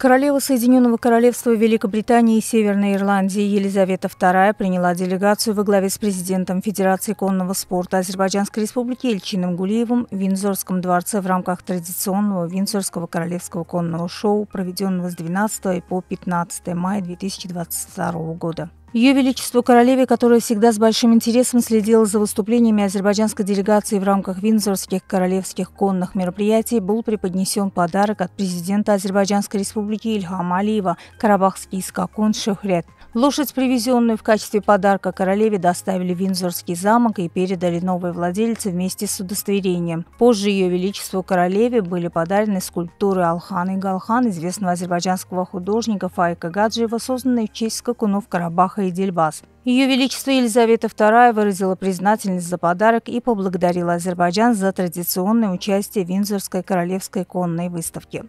Королева Соединенного Королевства Великобритании и Северной Ирландии Елизавета II приняла делегацию во главе с президентом Федерации конного спорта Азербайджанской Республики Ильчином Гулиевым в Виндзорском дворце в рамках традиционного Виндзорского королевского конного шоу, проведенного с 12 по 15 мая 2022 года. Ее Величество Королеве, которая всегда с большим интересом следила за выступлениями азербайджанской делегации в рамках Виндзорских королевских конных мероприятий, был преподнесен подарок от президента Азербайджанской Республики Ильхама Алиева – карабахский скакун Шехрет. Лошадь, привезенную в качестве подарка королеве, доставили в Виндзорский замок и передали новой владельце вместе с удостоверением. Позже Ее Величеству Королеве были подарены скульптуры Алхан и Галхан, известного азербайджанского художника Файка Гаджиева, созданные в честь скакунов Карабаха и Дельбас. Ее Величество Елизавета II выразила признательность за подарок и поблагодарила Азербайджан за традиционное участие в Виндзорской королевской конной выставке.